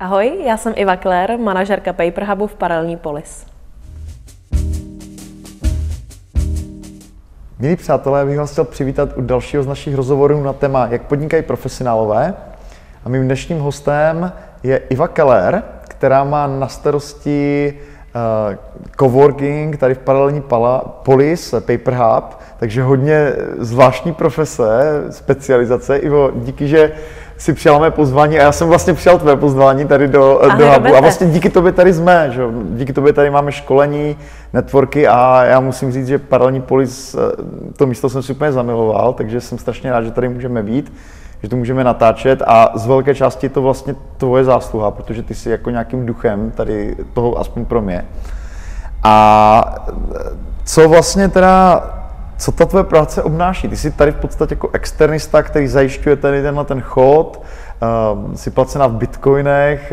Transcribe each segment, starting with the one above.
Ahoj, já jsem Iva Köhler, manažerka Paper Hubu v Paralelní Polis. Milí přátelé, bych vás chtěl přivítat u dalšího z našich rozhovorů na téma Jak podnikají profesionálové. A mým dnešním hostem je Iva Köhler, která má na starosti coworking tady v Paralelní Polis, Paper Hub, takže hodně zvláštní profese, specializace. Ivo, díky, že si přijala mé pozvání a já jsem vlastně přijal tvé pozvání tady do Hubu. A vlastně díky tobě tady jsme, že? Díky tobě tady máme školení, networky a já musím říct, že Paralelní Polis, to místo jsem si úplně zamiloval, takže jsem strašně rád, že tady můžeme být, že to můžeme natáčet a z velké části je to vlastně tvoje zásluha, protože ty jsi jako nějakým duchem tady toho aspoň pro mě. A co vlastně teda, co ta tvoje práce obnáší? Ty jsi tady v podstatě jako externista, který zajišťuje tady tenhle chod, jsi placená v bitcoinech.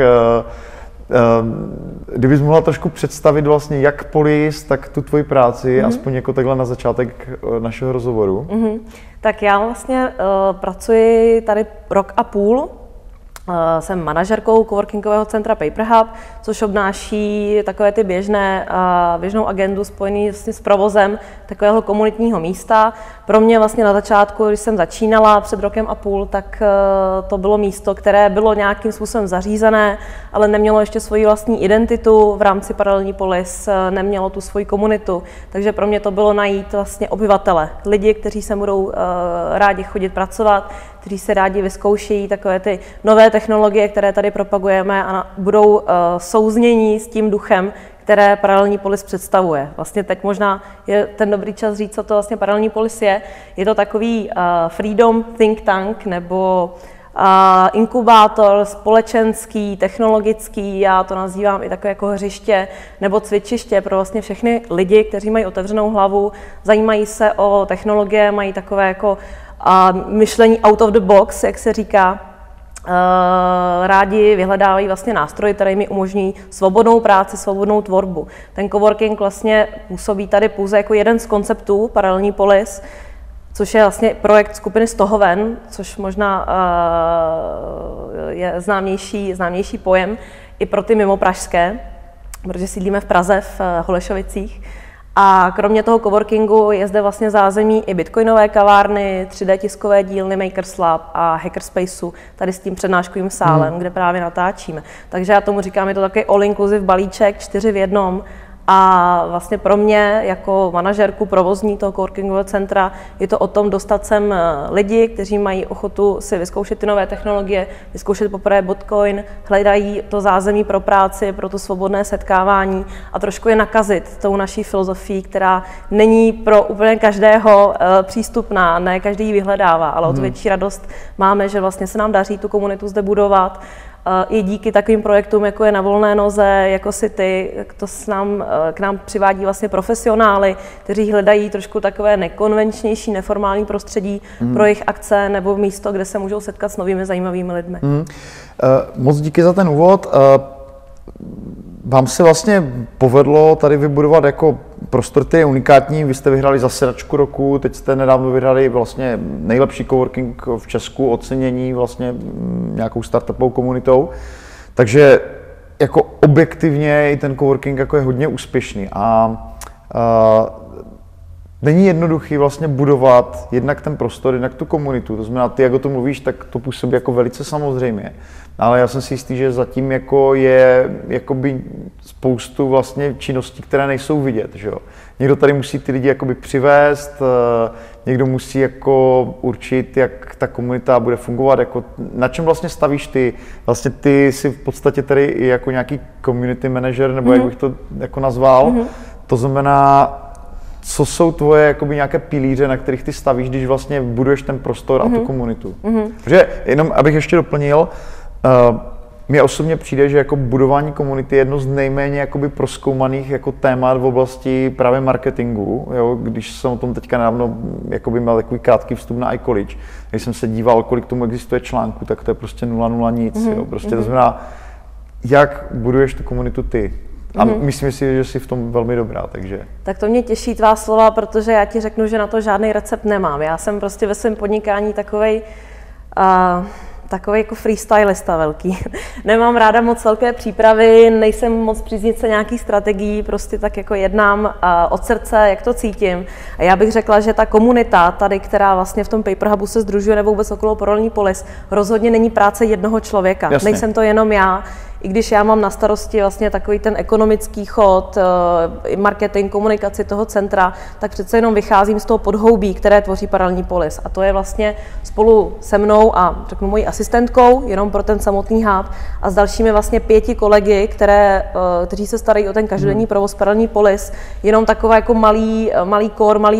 Kdybys mohla trošku představit vlastně jak Polis, tak tu tvoji práci, aspoň jako takhle na začátek našeho rozhovoru. Tak já vlastně pracuji tady rok a půl, jsem manažerkou coworkingového centra Paper Hub, což obnáší takové ty běžnou agendu spojený vlastně s provozem takového komunitního místa. Pro mě vlastně na začátku, když jsem začínala před rokem a půl, tak to bylo místo, které bylo nějakým způsobem zařízené, ale nemělo ještě svoji vlastní identitu v rámci Paralelní Polis, nemělo tu svoji komunitu. Takže pro mě to bylo najít vlastně obyvatele, lidi, kteří se budou rádi chodit pracovat, kteří se rádi vyzkoušejí takové ty nové technologie, které tady propagujeme a budou souznění s tím duchem, které Paralelní Polis představuje. Vlastně teď možná je ten dobrý čas říct, co to vlastně Paralelní Polis je. Je to takový freedom think tank nebo inkubátor společenský, technologický, já to nazývám i takové jako hřiště nebo cvičiště pro vlastně všechny lidi, kteří mají otevřenou hlavu, zajímají se o technologie, mají takové jako myšlení out of the box, jak se říká. Rádi vyhledávají vlastně nástroje, které jim umožní svobodnou práci, svobodnou tvorbu. Ten coworking vlastně působí tady pouze jako jeden z konceptů Paralelní Polis, což je vlastně projekt skupiny Stohoven, což možná je známější pojem i pro ty mimopražské, protože sídlíme v Praze, v Holešovicích. A kromě toho coworkingu je zde vlastně zázemí i bitcoinové kavárny, 3D tiskové dílny Makers Lab a hackerspaceu tady s tím přednáškovým sálem, kde právě natáčíme. Takže já tomu říkám, je to takový all-inclusive balíček, 4 v 1. A vlastně pro mě jako manažerku provozní toho coworkingového centra je to o tom dostat sem lidi, kteří mají ochotu si vyzkoušet ty nové technologie, vyzkoušet poprvé bitcoin, hledají to zázemí pro práci, pro to svobodné setkávání a trošku je nakazit tou naší filozofií, která není pro úplně každého přístupná, ne každý ji vyhledává, ale o to větší radost máme, že vlastně se nám daří tu komunitu zde budovat. I díky takovým projektům, jako je Na volné noze, jako City, to k nám přivádí vlastně profesionály, kteří hledají trošku takové nekonvenčnější, neformální prostředí pro jejich akce nebo místo, kde se můžou setkat s novými zajímavými lidmi. Moc díky za ten úvod. Vám se vlastně povedlo tady vybudovat jako prostor, který je unikátní. Vy jste vyhráli zasedačku roku, teď jste nedávno vyhráli vlastně nejlepší coworking v Česku, ocenění vlastně nějakou startupovou komunitou. Takže jako objektivně i ten coworking jako je hodně úspěšný. A není jednoduchý vlastně budovat jednak ten prostor, jednak tu komunitu. To znamená, ty jak o tom mluvíš, tak to působí jako velice samozřejmě. Ale já jsem si jistý, že zatím jako je jakoby spoustu vlastně činností, které nejsou vidět, že jo. Někdo tady musí ty lidi jakoby přivést, někdo musí jako určit, jak ta komunita bude fungovat, jako na čem vlastně stavíš ty? Vlastně ty jsi v podstatě tady jako nějaký community manager, nebo jak bych to jako nazval. To znamená, co jsou tvoje jakoby nějaké pilíře, na kterých ty stavíš, když vlastně buduješ ten prostor a tu komunitu? Protože jenom abych ještě doplnil, mně osobně přijde, že jako budování komunity je jedno z nejméně jakoby prozkoumaných jako témat v oblasti právě marketingu. Jo? Když jsem o tom teďka nedávno jakoby měl takový krátký vstup na iCollege, když jsem se díval, kolik tomu existuje článků, tak to je prostě 0,0 nic. Jo? Prostě to znamená, jak buduješ tu komunitu ty? A myslím si, že jsi v tom velmi dobrá, takže. Tak to mě těší tvá slova, protože já ti řeknu, že na to žádný recept nemám. Já jsem prostě ve svém podnikání takovej takový jako freestylista velký. Nemám ráda moc velké přípravy, nejsem moc příznivce nějaký strategií, prostě tak jako jednám od srdce, jak to cítím. A já bych řekla, že ta komunita tady, která vlastně v tom Paper Hubu se sdružuje nebo vůbec okolo Paralelní Polis, rozhodně není práce jednoho člověka. Jasně. Nejsem to jenom já. I když já mám na starosti vlastně takový ten ekonomický chod, marketing, komunikaci toho centra, tak přece jenom vycházím z toho podhoubí, které tvoří Paralelní Polis. A to je vlastně spolu se mnou a řeknu mojí asistentkou, jenom pro ten samotný hub, a s dalšími vlastně 5 kolegy, kteří se starají o ten každodenní provoz Paralelní Polis, jenom takové jako malý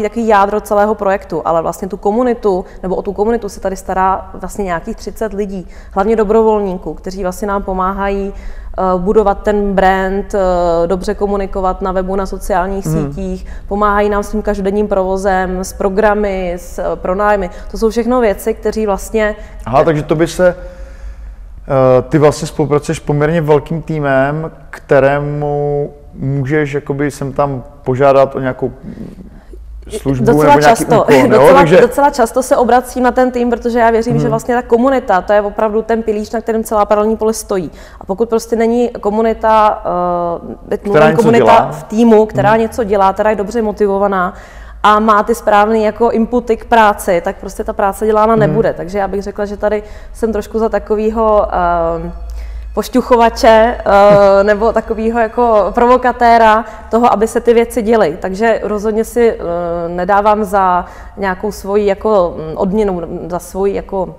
takový jádro celého projektu, ale vlastně tu komunitu, nebo o tu komunitu se tady stará vlastně nějakých 30 lidí, hlavně dobrovolníků, kteří vlastně nám pomáhají budovat ten brand, dobře komunikovat na webu, na sociálních sítích, pomáhají nám s tím každodenním provozem, s programy, s pronájmy. To jsou všechno věci, které vlastně... Aha, takže to by se... Ty vlastně spolupracuješ s poměrně velkým týmem, kterému můžeš jakoby sem tam požádat o nějakou... Docela často se obracím na ten tým, protože já věřím, že vlastně ta komunita, to je opravdu ten pilíř, na kterém celá Paralelní Polis stojí. A pokud prostě není komunita, v týmu, která něco dělá, která je dobře motivovaná a má ty správné jako inputy k práci, tak prostě ta práce dělána nebude. Takže já bych řekla, že tady jsem trošku za takového... pošťuchovače nebo takového jako provokatéra toho, aby se ty věci děly. Takže rozhodně si nedávám za nějakou svoji jako odměnu, za svoji jako,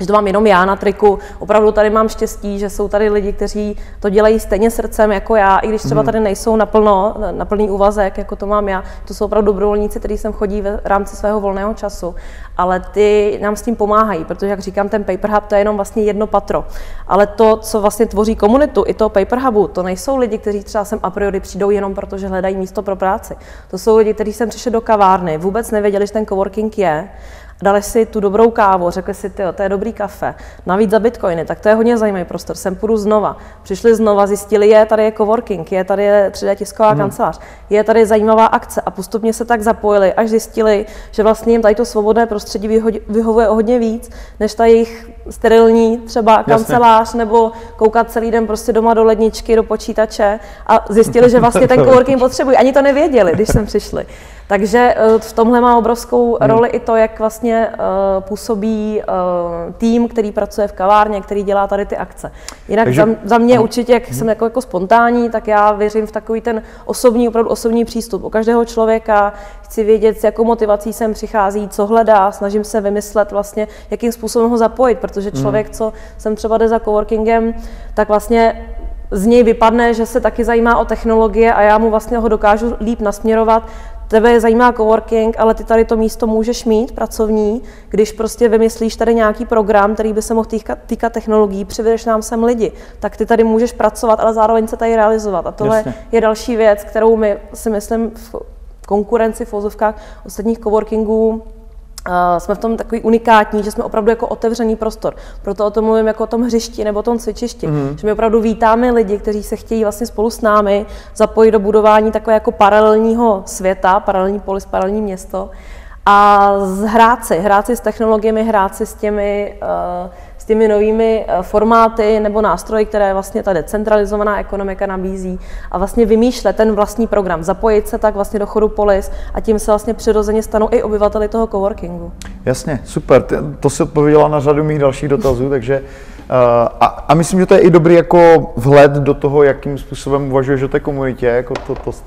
že to mám jenom já na triku. Opravdu tady mám štěstí, že jsou tady lidi, kteří to dělají stejně srdcem jako já, i když třeba tady nejsou naplno, na plný úvazek, jako to mám já. To jsou opravdu dobrovolníci, kteří sem chodí v rámci svého volného času. Ale ty nám s tím pomáhají, protože, jak říkám, ten Paper Hub to je jenom vlastně jedno patro. Ale to, co vlastně tvoří komunitu i toho Paper Hubu, to nejsou lidi, kteří třeba sem a priori přijdou jenom proto, že hledají místo pro práci. To jsou lidi, kteří sem přišli do kavárny, vůbec nevěděli, že ten coworking je. Dali si tu dobrou kávu, řekli si, tyjo, to je dobrý kafe, navíc za bitcoiny, tak to je hodně zajímavý prostor, sem půjdu znova. Přišli znova, zjistili, tady je coworking, tady je 3D tisková kancelář, je tady zajímavá akce a postupně se tak zapojili, až zjistili, že vlastně jim tady to svobodné prostředí vyhovuje o hodně víc, než ta jejich sterilní třeba kancelář, nebo koukat celý den prostě doma do ledničky, do počítače, a zjistili, že vlastně ten coworking potřebují. Ani to nevěděli, když sem přišli. Takže v tomhle má obrovskou roli i to, jak vlastně působí tým, který pracuje v kavárně, který dělá tady ty akce. Jinak takže, za mě určitě, jak jsem jako spontánní, tak já věřím v takový ten osobní, opravdu osobní přístup. U každého člověka chci vědět, s jakou motivací sem přichází, co hledá, snažím se vymyslet vlastně, jakým způsobem ho zapojit, protože člověk, co sem třeba jde za coworkingem, tak vlastně z něj vypadne, že se taky zajímá o technologie a já mu vlastně ho dokážu líp nasměrovat. Tebe je zajímá coworking, ale ty tady to místo můžeš mít pracovní, když prostě vymyslíš tady nějaký program, který by se mohl týkat technologií, přivedeš nám sem lidi, tak ty tady můžeš pracovat, ale zároveň se tady realizovat. A tohle je další věc, kterou my si myslím v konkurenci, v ozovkách ostatních coworkingů, jsme v tom takový unikátní, že jsme opravdu jako otevřený prostor. Proto o tom mluvím jako o tom hřišti nebo o tom cvičišti. Že my opravdu vítáme lidi, kteří se chtějí vlastně spolu s námi zapojit do budování takového jako paralelního světa, Paralelní Polis, paralelní město. A hrát si s technologiemi, hrát si s těmi novými formáty nebo nástroji, které vlastně ta decentralizovaná ekonomika nabízí, a vlastně vymýšlet ten vlastní program, zapojit se tak vlastně do chodu Polis, a tím se vlastně přirozeně stanou i obyvateli toho coworkingu. Jasně, super, to si odpověděla na řadu mých dalších dotazů, takže a myslím, že to je i dobrý jako vhled do toho, jakým způsobem uvažuješ o té komunitě, jako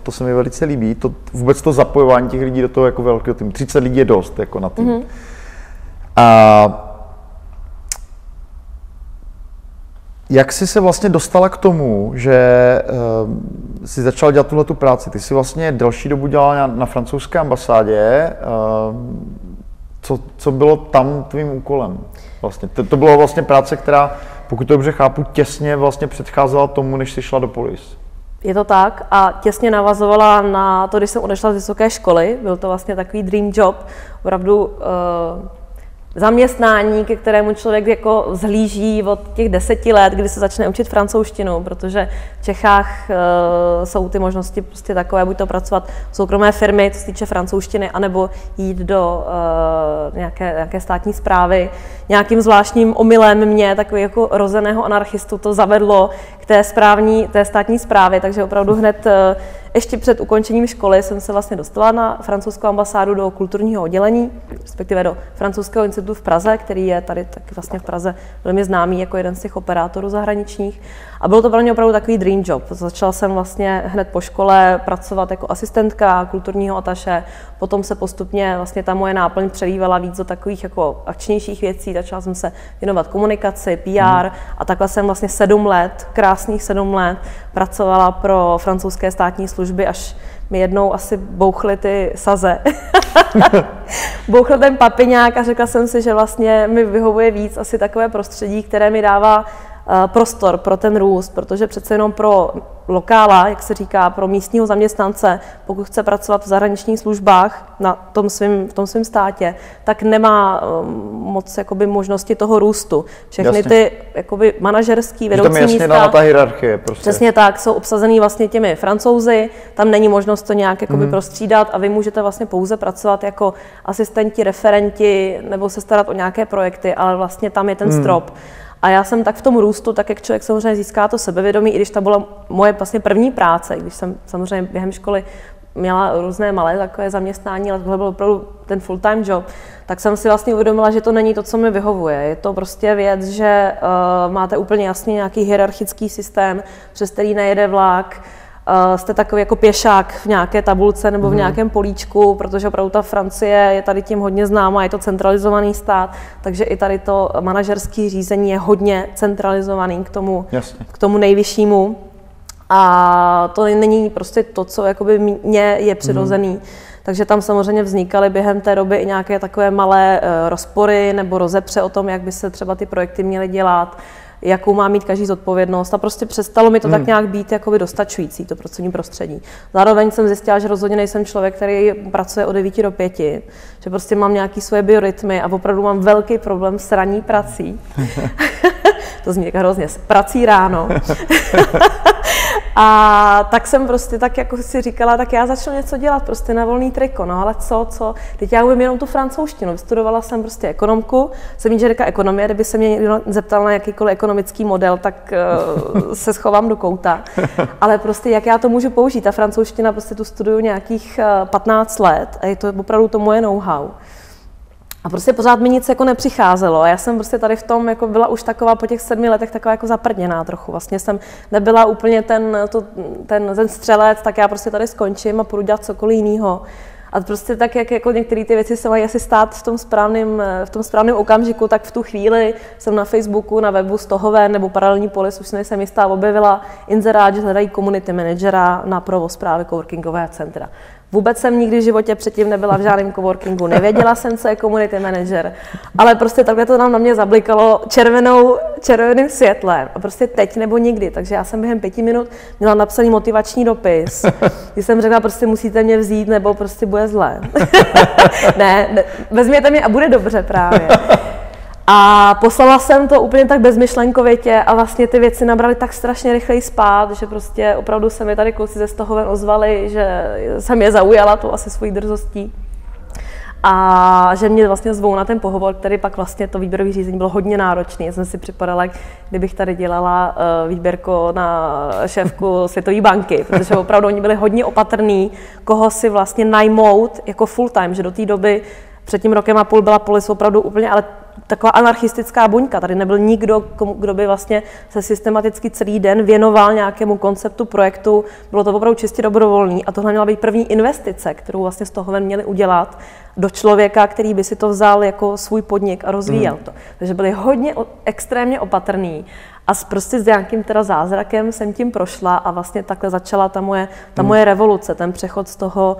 to se mi velice líbí, vůbec to zapojování těch lidí do toho jako velkého týmu, 30 lidí je dost jako na tým. Jak jsi se vlastně dostala k tomu, že jsi začala dělat tuhletu práci? Ty jsi vlastně delší dobu dělala na francouzské ambasádě. Co bylo tam tvým úkolem? Vlastně? To byla vlastně práce, která, pokud to dobře chápu, těsně vlastně předcházela tomu, než jsi šla do Polis. Je to tak, a těsně navazovala na to, když jsem odešla z vysoké školy. Byl to vlastně takový dream job, opravdu zaměstnání, ke kterému člověk jako zhlíží od těch 10 let, kdy se začne učit francouzštinu, protože v Čechách jsou ty možnosti prostě takové, buď to pracovat v soukromé firmy, co se týče francouzštiny, anebo jít do nějaké státní správy. Nějakým zvláštním omylem mě, takový jako rozeného anarchistu, to zavedlo k té státní správě, takže opravdu hned ještě před ukončením školy jsem se vlastně dostala na francouzskou ambasádu do kulturního oddělení, respektive do Francouzského institutu v Praze, který je tady taky vlastně v Praze velmi známý jako jeden z těch operátorů zahraničních. A bylo to pro mě opravdu takový dream job. Začala jsem vlastně hned po škole pracovat jako asistentka kulturního ataše, potom se postupně vlastně ta moje náplň přelívala víc do takových jako akčnějších věcí, začala jsem se věnovat komunikaci, PR a takhle jsem vlastně 7 let, krásných 7 let pracovala pro francouzské státní služby, až mi jednou asi bouchly ty saze. Bouchl ten papiňák a řekla jsem si, že vlastně mi vyhovuje víc asi takové prostředí, které mi dává prostor pro ten růst, protože přece jenom pro lokála, jak se říká, pro místního zaměstnance, pokud chce pracovat v zahraničních službách na tom v tom svém státě, tak nemá moc jakoby možnosti toho růstu. Všechny jasně. Ty jakoby manažerský vedoucí místa. Tam je jasně dána ta hierarchie prostě. Přesně tak, jsou obsazený vlastně těmi Francouzi, tam není možnost to nějak jakoby prostřídat a vy můžete vlastně pouze pracovat jako asistenti, referenti nebo se starat o nějaké projekty, ale vlastně tam je ten strop. A já jsem tak v tom růstu, tak jak člověk samozřejmě získá to sebevědomí, i když to byla moje vlastně první práce, když jsem samozřejmě během školy měla různé malé takové zaměstnání, ale tohle byl opravdu ten full-time job, tak jsem si vlastně uvědomila, že to není to, co mi vyhovuje. Je to prostě věc, že máte úplně jasně nějaký hierarchický systém, přes který nejede vlak, jste takový jako pěšák v nějaké tabulce nebo v nějakém políčku, protože opravdu ta Francie je tady tím hodně známá, je to centralizovaný stát, takže i tady to manažerské řízení je hodně centralizovaný k tomu nejvyššímu. A to není prostě to, co jakoby mně je přirozený. Takže tam samozřejmě vznikaly během té doby i nějaké takové malé rozpory nebo rozepře o tom, jak by se třeba ty projekty měly dělat, jakou má mít každý zodpovědnost a prostě přestalo mi to tak nějak být jakoby dostačující, to pracovní prostředí. Zároveň jsem zjistila, že rozhodně nejsem člověk, který pracuje od 9 do 5, že prostě mám nějaké svoje biorytmy a opravdu mám velký problém s ranní prací. To zní hrozně, s prací ráno. A tak jsem prostě tak jako si říkala, tak já začnu něco dělat, prostě na volný triko, no ale co, teď já umím jenom tu francouzštinu, vystudovala jsem prostě ekonomku, jsem inženýrka ekonomie, kdyby se mě někdo zeptal na jakýkoliv ekonomický model, tak se schovám do kouta, ale prostě jak já to můžu použít, ta francouzština, prostě tu studuju nějakých 15 let a je to opravdu to moje know-how. A prostě pořád mi nic jako nepřicházelo a já jsem prostě tady v tom jako byla už taková po těch 7 letech taková jako zaprdněná trochu. Vlastně jsem nebyla úplně ten střelec, tak já prostě tady skončím a půjdu dělat cokoliv jiného. A prostě tak, jak jako některé ty věci se mají asi stát v tom správném okamžiku, tak v tu chvíli jsem na Facebooku, na webu Stohoven nebo Paralelní Polis, už nejsem jistá, objevila inzerát, že hledají community managera na provoz právě coworkingového centra. Vůbec jsem nikdy v životě předtím nebyla v žádném coworkingu, nevěděla jsem, co je community manager, ale prostě takhle to tam na mě zablikalo červeným světlem a prostě teď nebo nikdy, takže já jsem během 5 minut měla napsaný motivační dopis, kdy jsem řekla, prostě musíte mě vzít nebo prostě bude zlé. Ne, vezměte mě a bude dobře právě. A poslala jsem to úplně tak bezmyšlenkovitě a vlastně ty věci nabraly tak strašně rychleji spát, že prostě opravdu se mi tady kluci ze Stohoven ozvali, že jsem je zaujala tu asi svojí drzostí. A že mě vlastně zvou na ten pohovor, který pak vlastně to výběrové řízení bylo hodně náročné. Já jsem si připadala, kdybych tady dělala výběrko na šéfku Světové banky, protože opravdu oni byli hodně opatrní, koho si vlastně najmout jako full-time, že do té doby před tím 1,5 rokem byla Polis opravdu úplně, ale taková anarchistická buňka. Tady nebyl nikdo, kdo by vlastně se systematicky celý den věnoval nějakému konceptu, projektu. Bylo to opravdu čistě dobrovolný a tohle měla být první investice, kterou vlastně Stohoven měli udělat do člověka, který by si to vzal jako svůj podnik a rozvíjel to. Takže byli hodně extrémně opatrný a prostě s nějakým teda zázrakem jsem tím prošla a vlastně takhle začala ta moje revoluce, ten přechod z toho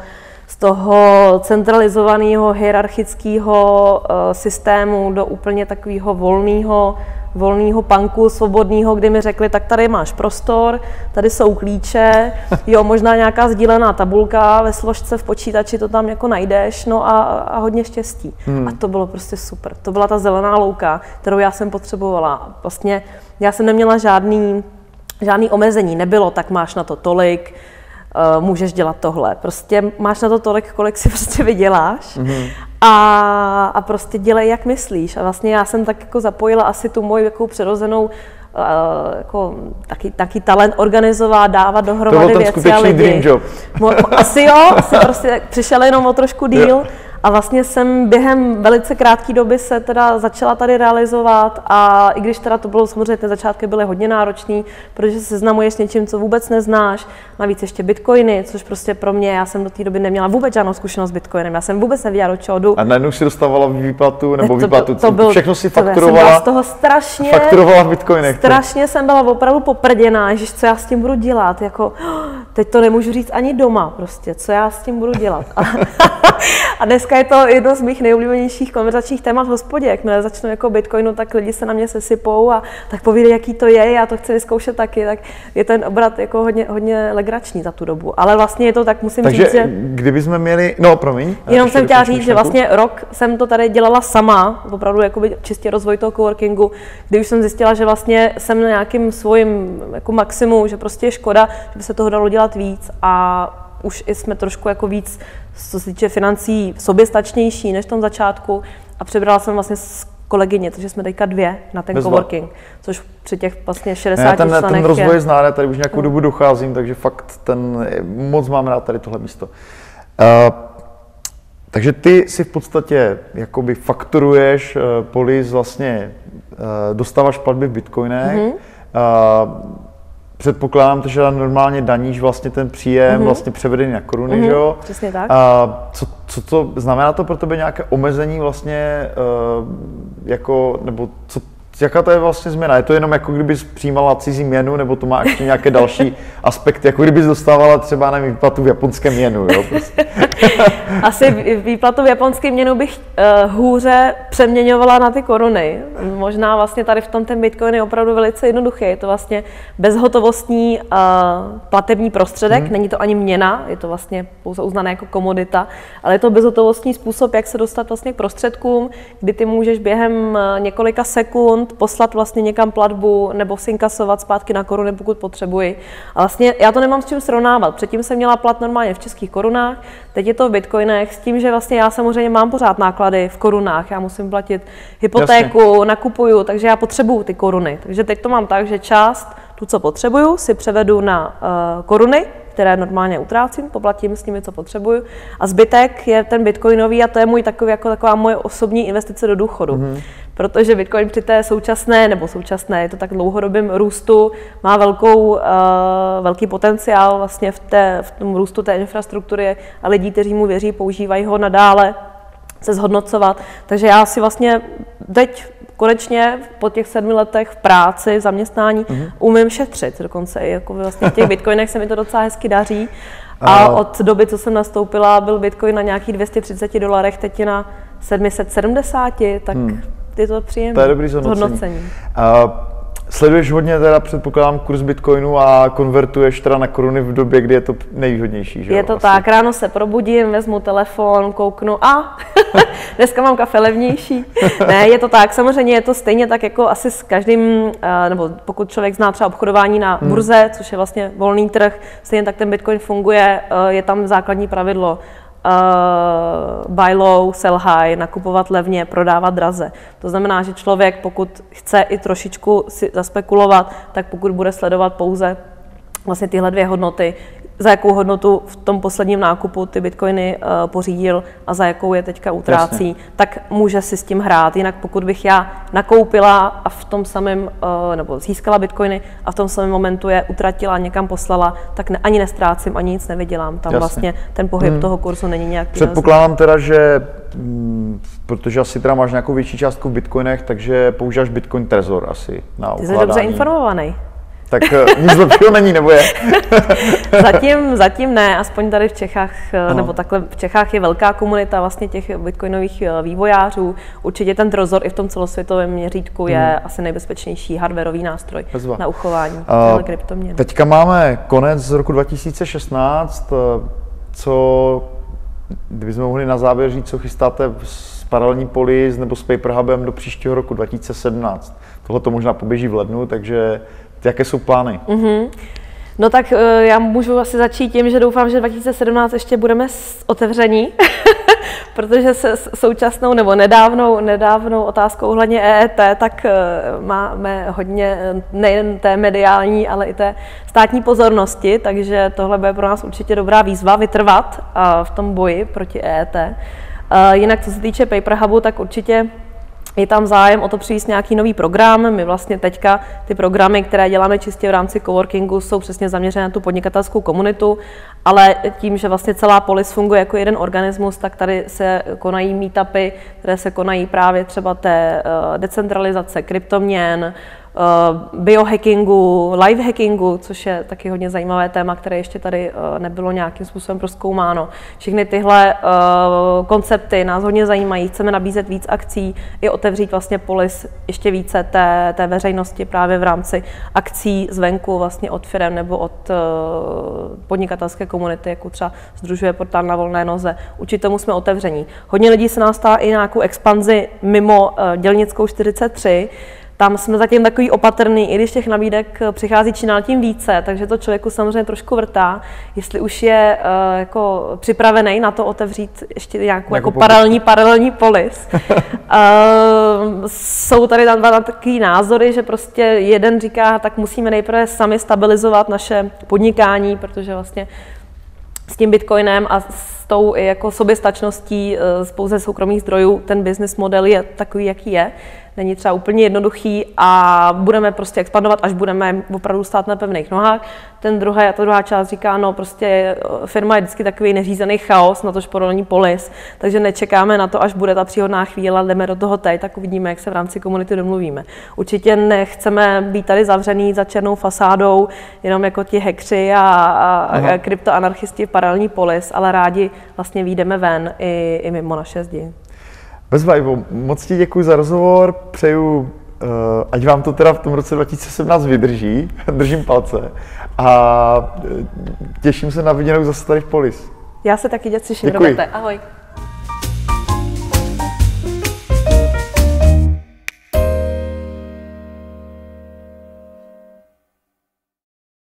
centralizovaného hierarchického systému do úplně takového volného, volného punku, svobodného, kdy mi řekli, tak tady máš prostor, tady jsou klíče, jo, možná nějaká sdílená tabulka ve složce v počítači, to tam jako najdeš, no a hodně štěstí. A to bylo prostě super. To byla ta zelená louka, kterou já jsem potřebovala. Vlastně já jsem neměla žádný omezení, nebylo, tak máš na to tolik, můžeš dělat tohle. Prostě máš na to tolik, kolik si prostě vyděláš a prostě dělej, jak myslíš. A vlastně já jsem tak jako zapojila asi tu moji jako přirozenou jako taky talent organizovat, dávat dohromady to věci a lidi. Dream job. Asi jo, asi prostě přišel jenom o trošku díl. A vlastně jsem během velice krátké doby se teda začala tady realizovat a i když teda to bylo samozřejmě, ty začátky byly hodně náročný, protože se seznamuješ s něčím, co vůbec neznáš, navíc ještě bitcoiny, což prostě pro mě, já jsem do té doby neměla vůbec žádnou zkušenost s bitcoinem, já jsem vůbec nevěděla, do čeho jdu. A najednou si dostávala výplatu, nebo výplatu, všechno si fakturovala, jsem byla z toho strašně, fakturovala v bitcoinech. Strašně jsem byla opravdu poprděná, ježiš, co já s tím budu dělat, jako teď to nemůžu říct ani doma prostě, co já s tím budu dělat. A dneska je to jedno z mých nejoblíbenějších konverzačních témat v hospodě. Jakmile začnu jako bitcoinu, tak lidi se na mě sesypou a tak povídají, jaký to je, já to chci vyzkoušet taky, tak je ten obrat jako hodně legrační za tu dobu. Ale vlastně je to tak, musím říct, že... kdybychom měli... No, promiň. Jenom jsem chtěla říct, že vlastně rok jsem to tady dělala sama, opravdu jakoby čistě rozvoj toho coworkingu, kdy už jsem zjistila, že vlastně jsem na nějakým svým jako maximu, že prostě je škoda, že by se toho dalo dělat víc a už jsme trošku jako víc, co se týče financí, soběstačnější než v tom začátku a přebrala jsem vlastně s kolegyně, takže jsme teďka dvě na ten coworking, což při těch vlastně 60 členech je... Ten rozvoj je znát, já tady už nějakou dobu docházím, takže fakt moc mám rád tady tohle místo. Takže ty si v podstatě jakoby fakturuješ polis, vlastně dostáváš platby v bitcoinech, předpokládám, že normálně daníš vlastně ten příjem, vlastně převedený na koruny, že jo? Přesně tak. A co to znamená to pro tebe nějaké omezení vlastně, jako, nebo co, jaká to je vlastně změna? Je to jenom jako kdybys přijímala cizí měnu, nebo to má ještě nějaké další aspekty, jako kdybys dostávala třeba, nevím, výplatu v japonské měnu, jo? Prostě. Asi výplatu v japonské měnu bych hůře přeměňovala na ty koruny. Možná vlastně tady v tom ten bitcoin je opravdu velice jednoduchý. Je to vlastně bezhotovostní platební prostředek, není to ani měna, je to vlastně pouze uznané jako komodita, ale je to bezhotovostní způsob, jak se dostat vlastně k prostředkům, kdy ty můžeš během několika sekund poslat vlastně někam platbu nebo si inkasovat zpátky na koruny, pokud potřebuji. A vlastně já to nemám s čím srovnávat. Předtím jsem měla plat normálně v českých korunách, teď je to v bitcoinech s tím, že vlastně já samozřejmě mám pořád náklady v korunách. Já musím platit hypotéku, nakupuju, takže já potřebuju ty koruny. Takže teď to mám tak, že část, tu, co potřebuju, si převedu na koruny, které normálně utrácím, poplatím s nimi, co potřebuju. A zbytek je ten bitcoinový a to je můj takový, jako taková moje osobní investice do důchodu. Protože bitcoin při té současné, je to tak dlouhodobým růstu, má velký potenciál vlastně v tom růstu té infrastruktury a lidí, kteří mu věří, používají ho nadále, se zhodnocovat. Takže já si vlastně teď konečně po těch 7 letech v práci, v zaměstnání, umím šetřit. Dokonce i jako vlastně v těch bitcoinech se mi to docela hezky daří. A od doby, co jsem nastoupila, byl bitcoin na nějakých $230, teď je na 770, tak je to příjemné. To je dobrý zhodnocení. Sleduješ hodně teda, předpokládám, kurz bitcoinu a konvertuješ teda na koruny v době, kdy je to nejvýhodnější, že? Je to asi tak, ráno se probudím, vezmu telefon, kouknu a dneska mám kafe levnější. Ne, je to tak, samozřejmě je to stejně tak jako asi s každým, nebo pokud člověk zná třeba obchodování na burze, což je vlastně volný trh, stejně tak ten bitcoin funguje, je tam základní pravidlo. Buy low, sell high, nakupovat levně, prodávat draze. To znamená, že člověk, pokud chce i trošičku si zaspekulovat, tak pokud bude sledovat pouze vlastně tyhle dvě hodnoty, za jakou hodnotu v tom posledním nákupu ty bitcoiny pořídil a za jakou je teďka utrácí, tak může si s tím hrát. Jinak pokud bych já nakoupila a v tom samém, nebo získala bitcoiny a v tom samém momentu je utratila a někam poslala, tak ani nestrácím, ani nic nevydělám. Tam vlastně ten pohyb toho kurzu není nějak výrazný. Předpokládám teda, že protože asi teda máš nějakou větší částku v bitcoinech, takže používáš bitcoin Trezor asi na ukládání. Ty jsi dobře informovaný. Tak nic lepšího není, nebo je? Zatím ne, aspoň tady v Čechách, nebo takhle v Čechách je velká komunita vlastně těch bitcoinových vývojářů. Určitě ten Trezor i v tom celosvětovém měřítku je asi nejbezpečnější hardwareový nástroj na uchování kryptoměn. Teďka máme konec roku 2016, co, kdybychom mohli na závěr říct, co chystáte s Paralelní Polis nebo s Paper Hubem do příštího roku 2017. Tohle to možná poběží v lednu, takže jaké jsou plány? No tak já můžu asi začít tím, že doufám, že 2017 ještě budeme otevření, protože se současnou nebo nedávnou otázkou ohledně EET, tak máme hodně nejen té mediální, ale i té státní pozornosti, takže tohle bude pro nás určitě dobrá výzva vytrvat v tom boji proti EET. Jinak co se týče Paper Hubu, tak určitě je tam zájem o to přivést nějaký nový program. My vlastně teďka ty programy, které děláme čistě v rámci coworkingu, jsou přesně zaměřené na tu podnikatelskou komunitu, ale tím, že vlastně celá Polis funguje jako jeden organismus, tak tady se konají meetupy, které se konají právě třeba té decentralizace kryptoměn, biohackingu, lifehackingu, což je taky hodně zajímavé téma, které ještě tady nebylo nějakým způsobem prozkoumáno. Všechny tyhle koncepty nás hodně zajímají, chceme nabízet víc akcí i otevřít vlastně Polis ještě více té veřejnosti právě v rámci akcí zvenku vlastně od firem nebo od podnikatelské komunity, jako třeba sdružuje portál Na volné noze. Určitě tomu jsme otevření. Hodně lidí se nás ptá i nějakou expanzi mimo Dělnickou 43, tam jsme zatím takový opatrný, i když těch nabídek přichází čím dál tím více, takže to člověku samozřejmě trošku vrtá, jestli už je jako připravený na to otevřít ještě nějakou jako paralelní polis. Jsou tady tam dva takové názory, že prostě jeden říká, tak musíme nejprve sami stabilizovat naše podnikání, protože vlastně s tím bitcoinem a s tou jako soběstačností z pouze soukromých zdrojů ten business model je takový, jaký je. Není třeba úplně jednoduchý a budeme prostě expandovat, až budeme opravdu stát na pevných nohách. Ta druhá část říká, no prostě firma je vždycky takový neřízený chaos, na tož Paralelní Polis, takže nečekáme na to, až bude ta příhodná chvíle, jdeme do toho teď, tak uvidíme, jak se v rámci komunity domluvíme. Určitě nechceme být tady zavřený za černou fasádou, jenom jako ti hackři a kryptoanarchisti v Paralelní Polis, ale rádi vlastně vyjdeme ven i mimo naše zdi. Bezva, Ivo, moc ti děkuji za rozhovor, přeju, ať vám to teda v tom roce 2017 vydrží, držím palce a těším se na viděnou zase tady v Polis. Já se taky těším, Roberté, ahoj.